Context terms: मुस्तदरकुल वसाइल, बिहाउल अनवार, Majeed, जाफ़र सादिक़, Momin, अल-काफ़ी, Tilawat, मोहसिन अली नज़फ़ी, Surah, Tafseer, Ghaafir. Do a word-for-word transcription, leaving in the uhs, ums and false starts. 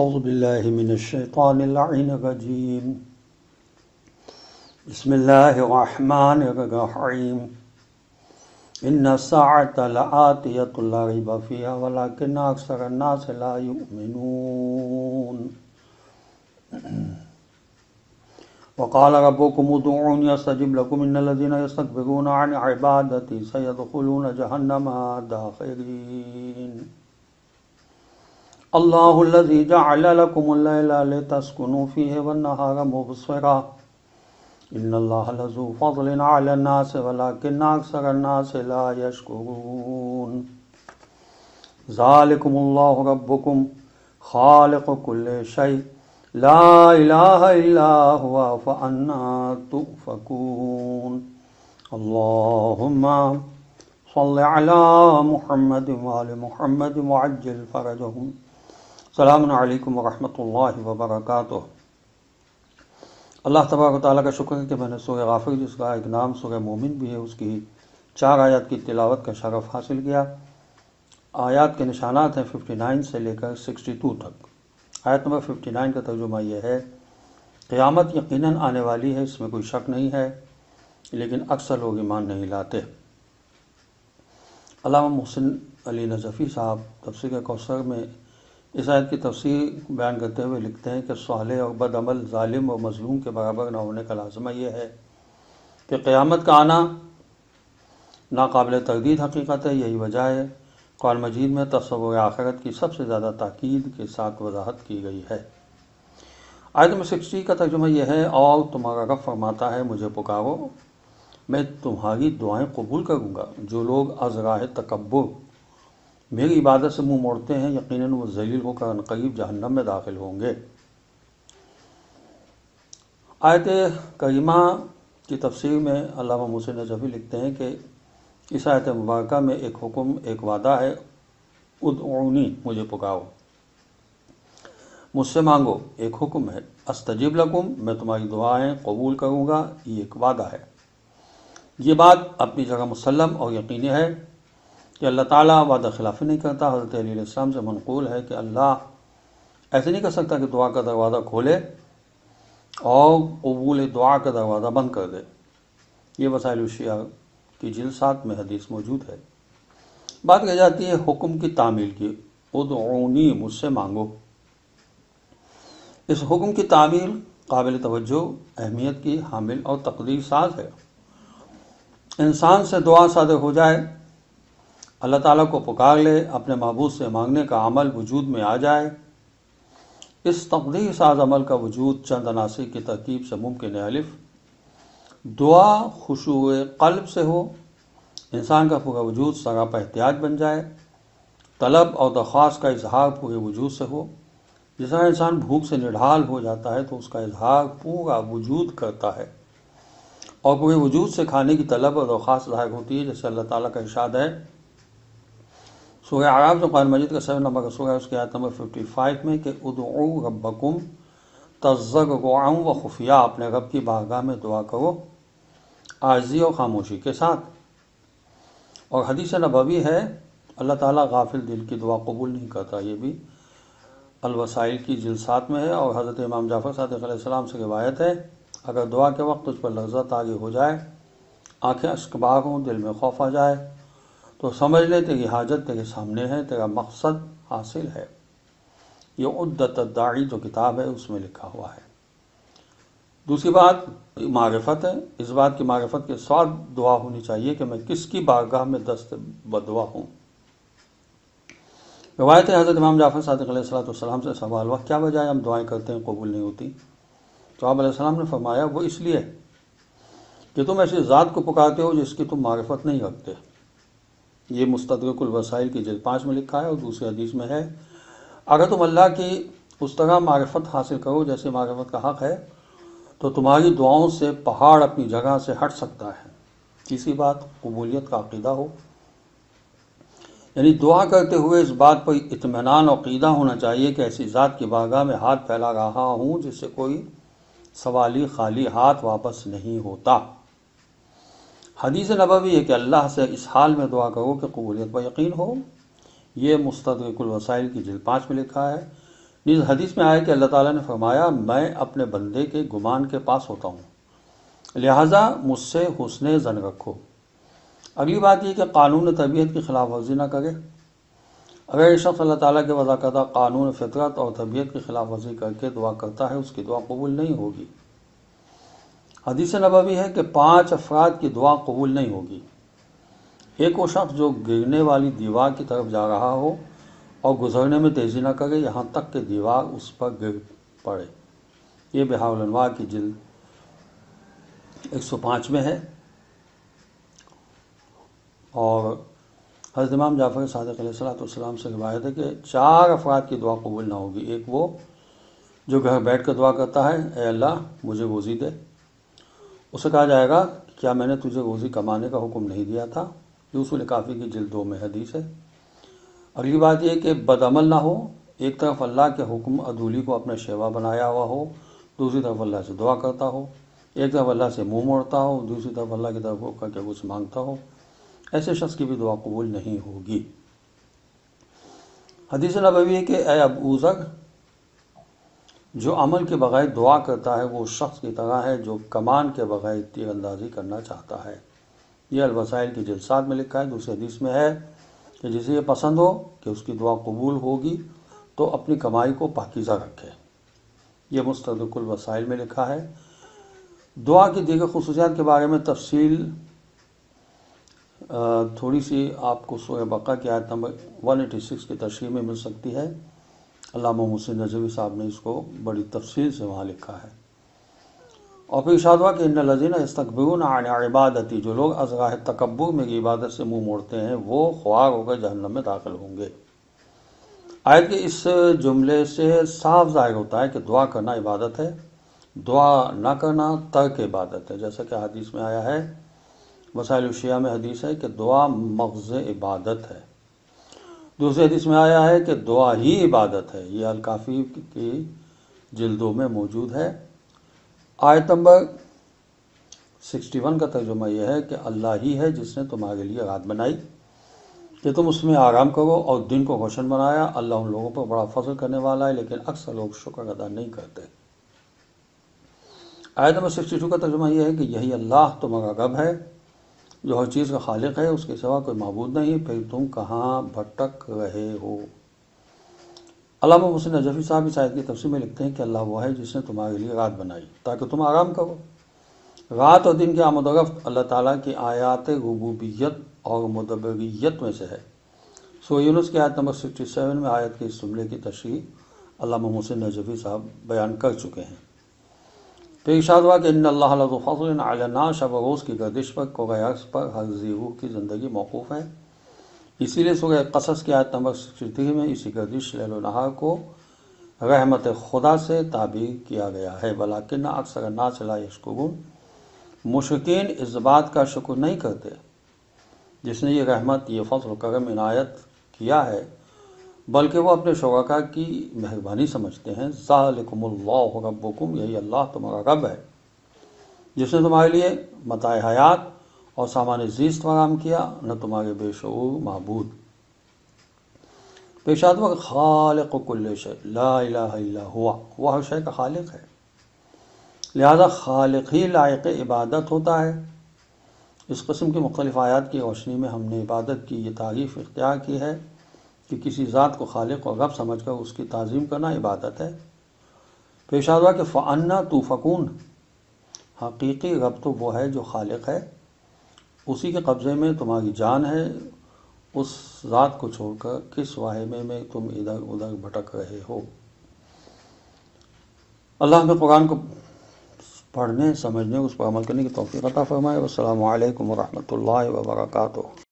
औज़ु बिल्लाहि मिनश्शैतानिर रजीम बिस्मिल्लाहिर रहमानिर रहीम इन्ना साअता लआतियतुन ला रैबा फ़ीहा वलाकिन्न अक्सरन नास ला युमिनून वक़ाल रब्बुकुम उदऊनी अस्तजिब लकुम इन्नल लज़ीना यस्तकबिरून अन इबादती सयदखुलून जहन्नमा दाखिरीन अल्लाहु लज़ी जअल लकुमुल लैला लितस्कुनू फ़ीहि वन्नहारा मुबसिरा इन्नल्लाहा लज़ू फ़ज़्लिन अला नास वलाकिन्न अक्सरन्नास ला यशकुरून ज़ालिकुमुल्लाहु रब्बुकुम ख़ालिक़ु कुल्लि शै' ला इलाहा इल्ला हुवा फ़अन्ना तुफ़कून अल्लाहुम्मा सल्लि अला मुहम्मदिन व आलि मुहम्मदिन वअज्जिल फ़रजहुम अस्सलामु अलैकुम वरहमतुल्लाहि वबरकातुह। अल्लाह तबारक व तआला का शुक्र है कि मैंने सूरह गाफिर, जिसका एक नाम सूरह मोमिन भी है, उसकी चार आयत की तिलावत का शरफ़ हासिल किया। आयत के निशानात हैं उनसठ से लेकर बासठ तक। आयत नंबर उनसठ का तर्जुमा यह है, क़यामत यकीनन आने वाली है, इसमें कोई शक नहीं है, लेकिन अक्सर लोग ईमान नहीं लाते। अल्लामा मोहसिन अली नज़फ़ी साहब तफ़सीर के कौसर में इस आयत की तफसीर बयान करते हुए लिखते हैं कि साले और बदअमल, ज़ालिम और मज़लूम के बराबर ना होने का लाज़िमा यह है कि क़यामत का आना नाकाबिल तर्दीद हकीक़त है। यही वजह है कुरान मजीद में तसव्वुर आखिरत की सबसे ज़्यादा ताक़ीद के साथ वजाहत की गई है। आयत नंबर साठ का तर्जुमा यह है, और तुम्हारा रब फरमाता है, मुझे पुकारो, मैं तुम्हारी दुआएँ कबूल करूँगा। जो लोग अज़राह तकब्बुर मेरी इबादत से मुँह मोड़ते हैं, यकीनन वो ज़लील होकर अनक़रीब जहन्नम में दाखिल होंगे। आयत करीमा की तफसीर में अल्लामा मोहसिन नज़फ़ी लिखते हैं कि इस आयत मुबारक में एक हुक्म, एक वादा है, उदऊनी, मुझे पुकारो, मुझसे मांगो। एक हुक्म है अस्तजीब लकुम, मैं तुम्हारी दुआएं कबूल करूँगा, ये एक वादा है। ये बात अपनी जगह मुसल्लम और यकीनी है कि अल्लाह ताला वादा खिलाफ़ी नहीं करता। हज़रत अली अलैहिस्सलाम से मनक़ूल है कि अल्लाह ऐसे नहीं कर सकता कि दुआ का दरवाज़ा खोले और कबूल दुआ का दरवाज़ा बंद कर दे। ये वसाइल शिया की जिल्द सात में हदीस मौजूद है। बात कह जाती है हुक्म की तामील की, उदऊनी, मुझसे मांगो। इस हुक्म की तामील काबिल तवज्जो, अहमियत की हामिल और तकदीर साज है। इंसान से दुआ सादे हो जाए, अल्लाह ताला को पुकार ले, अपने महबूब से मांगने का अमल वजूद में आ जाए। इस तकदीर साज अमल का वजूद चंद अनासिर की तरकीब से मुमकिन है। अलिफ, दुआ खुशूए क़ल्ब से हो, इंसान का पूरा वजूद सरापा एहतियाज बन जाए। तलब और दरख्वास्त का इजहार पूरे वजूद से हो। जिस तरह इंसान भूख से निढाल हो जाता है तो उसका इजहार पूरा वजूद करता है, और पूरे वजूद से खाने की तलब और दरख्वास्त ज़ाहिर होती है, जैसे अल्लाह ताला का इरशाद है सूरह आराफ जो कुरान मजीद का सेवन नंबर का सूरह है, उसकी आयत नंबर पचपन में, कि उदऊ रब्बकुम तज़र्रुअन व खुफिया, अपने रब की बारगाह में दुआ करो आर्जी और खामोशी के साथ। और हदीस नबवी है, अल्लाह ताला गाफिल दिल की दुआ कबूल नहीं करता। ये भी अलवसाइल की जिल्द सात में है। और हज़रत इमाम जाफ़र सादिक़ अलैहिस्सलाम से रिवायत है, अगर दुआ के वक्त तुझ पर लज़्ज़त आगे हो जाए, आँखें अश्कबार हों, दिल में खौफ आ जाए, तो समझ ले तेरी हाजत तेरे सामने है, तेरा मकसद हासिल है। ये उद्दत दाई जो किताब है उसमें लिखा हुआ है। दूसरी बात मारिफत है। इस बात की मारिफत के साथ दुआ होनी चाहिए कि मैं किसकी बारगाह में दस्त बदुआ हूँ। रवायत है हज़रत इमाम जाफ़र सादिक़ अलैहिस्सलाम से सवाल हुआ, क्या वजह है हम दुआएं करते हैं कबूल नहीं होती? तो आप अलैहिस्सलाम ने फरमाया, वो इसलिए कि तुम ऐसी ज़ात को पुकारते हो जिसकी तुम मारिफत नहीं रखते। ये मुस्तदरकुल वसाइल की जिल्द पाँच में लिखा है। और दूसरे हदीस में है, अगर तुम अल्लाह की उस तरह मारिफत हासिल करो जैसे मारिफत का हक़ है, तो तुम्हारी दुआओं से पहाड़ अपनी जगह से हट सकता है। तीसरी बात, कबूलियत का अक़ीदा हो, यानी दुआ करते हुए इस बात पर इत्मीनान और अक़ीदा होना चाहिए कि ऐसी ज़ात की बारगाह में हाथ फैला रहा हूँ जिससे कोई सवाली खाली हाथ वापस नहीं होता। हदीस नबवी है कि अल्लाह से इस हाल में दुआ करो कि कबूलियत पर यकीन हो। ये मुस्तदरकुल वसाइल की जिल्द पाँच में लिखा है। इस हदीस में आया कि अल्लाह ताला ने फरमाया, मैं अपने बंदे के गुमान के पास होता हूँ, लिहाजा मुझसे हुस्ने ज़न रखो। अगली बात यह कि कानून तबीयत की खिलाफ वर्जी ना करे। अगर ये शख्स अल्लाह ताला के वज़ा करदा कानून फितरत और तबीयत की खिलाफ वर्जी करके दुआ करता है, उसकी दुआ कबूल नहीं होगी। हदीस नबवी है कि पाँच अफराद की दुआ कबूल नहीं होगी। एक वो शख्स जो गिरने वाली दीवार की तरफ जा रहा हो और गुजरने में तेज़ी ना करे, यहाँ तक कि दीवार उस पर गिर पड़े। ये बिहाउल अनवार की जिल्द एक सौ पाँच में है। और हज़रत इमाम जाफ़र सादिक़ अलैहिस्सलाम से रिवायत है कि चार अफराद की दुआ कबूल ना होगी। एक वो जो घर बैठ कर दुआ करता है, ए अल्लाह मुझे रोज़ी दे, उसे कहा जाएगा क्या मैंने तुझे रोज़ी कमाने का हुक्म नहीं दिया था। ये उसूल काफ़ी की जिल्द दो में हदीस है। अगली बात यह कि बदअमल ना हो, एक तरफ अल्लाह के हुक्म अदूली को अपना शेवा बनाया हुआ हो, दूसरी तरफ अल्लाह से दुआ करता हो, एक तरफ अल्लाह से मुंह मोड़ता हो, दूसरी तरफ अल्लाह की तरफ रुख करके कुछ मांगता हो, ऐसे शख्स की भी दुआ कबूल नहीं होगी। हदीस नबवी है कि ए अबू ज़र, जो अमल के बग़ैर दुआ करता है वो शख्स की तरह है जो कमान के बग़ैर तीरंदाजी करना चाहता है। ये अलवसाइल की जिल्द सात में लिखा है। दूसरे हदीस में है कि जिसे ये पसंद हो कि उसकी दुआ कबूल होगी तो अपनी कमाई को पाकीज़ा रखे। यह मुस्तदरकुल वसाइल में लिखा है। दुआ की दीगर खुसूसियात के बारे में तफसील थोड़ी सी आपको सूरह बक़रा की आयत नंबर एक सौ छियासी की तशरीह में मिल सकती है। अल्लामा मुहसिन नजवी साहब ने इसको बड़ी तफसील से वहाँ लिखा है। और फिर इरशाद हुआ कि इन्नल लज़ीना यस्तकबिरून अन इबादती, जो लोग अज़राह तकब्बुर मेरी इबादत से मुंह मोड़ते हैं वो ख्वार होकर जहन्नम में दाखिल होंगे। आयत के इस जुमले से साफ जाहिर होता है कि दुआ करना इबादत है, दुआ ना करना तर्क इबादत है। जैसा कि हदीस में आया है, वसाइल शिया में हदीस है कि दुआ मग़ज़ इबादत है। दूसरे हदीस में आया है कि दुआ ही इबादत है। यह अल-काफ़ी की जिल्दों में मौजूद है। आयत नंबर इकसठ का तर्जुमा यह है कि अल्लाह ही है जिसने तुम्हारे लिए रात बनाई कि तुम उसमें आराम करो और दिन को रोशन बनाया। अल्लाह उन लोगों पर बड़ा फजल करने वाला है, लेकिन अक्सर लोग शुक्र अदा नहीं करते। आयत नंबर बासठ का तर्जुमा यह है कि यही अल्लाह तुम्हारा रब है जो हर चीज़ का खालिक है, उसके सिवा कोई मबूद नहीं, फिर तुम कहाँ भटक रहे हो। अल्लामा मुहसिन नजफ़ी साहब इस आयत की तफसीर में लिखते हैं कि अल्लाह वो है जिसने तुम्हारे लिए रात बनाई ताकि तुम आराम करो। रात और दिन के आमदोरफ़्त अल्लाह ताला की आयात रुबूबियत और मुदब्बरियत में से है। सूरह यूनुस की आयत नंबर सड़सठ में आयत के इस जुमले की तशरीह अल्लामा मुहसिन नजफ़ी साहब बयान कर चुके हैं। फिर इरशाद हुआ कि इन्नल्लाह लज़ू फ़ज़्लिन अला नास, शब रोज़ की गर्दिश पर कोगयास पर हर ज़ी रूह की ज़िंदगी मौकूफ़ है। इसीलिए सूरह क़सस की आयत नंबर तिरसठ में इसी गर्दिश लैल व नहार को रहमत खुदा से ताबीर किया गया है। वलाकिन अक्सर नास ला यशकुरून, मुशरिकीन इस बात का शुक्र नहीं करते। जिसने ये रहमत, ये फजल करम इनायत किया है, बल्कि वो अपने शुरका की मेहरबानी समझते हैं। ज़ालिकुमुल्लाहु रब्बुकुम, यही अल्लाह तुम्हारा रब है जिसने तुम्हारे लिए मताए हयात और सामान्य जीस्त फराम किया, न तुम्हारे बेशऊर महबूद। पेशाद वक़्त खालिक़ु कुल्ल शै ला इलाहा इल्ला हुवा, वह हर शय का खालिक है, लिहाजा खालिक ही लायक़ इबादत होता है। इस कस्म की मुख्तलिफ़ आयात की रोशनी में हमने इबादत की ये तारीफ़ इख्तियार की है कि किसी ज़ात को खालिक और रब समझ कर उसकी ताज़ीम करना इबादत है। पेशाद हुआ कि फ़अन्ना तूफ़कून, हकीकी रब तो वो है जो खालिक है, उसी के कब्ज़े में तुम्हारी जान है, उस ज़ात को छोड़कर किस वाहिमे में तुम इधर उधर भटक रहे हो। अल्लाह हमें कुरान को पढ़ने, समझने, उस पर अमल करने की तौफ़ीक़ अता फ़रमाए। वस्सलामु अलैकुम वरहमतुल्लाहि वबरकातुहू।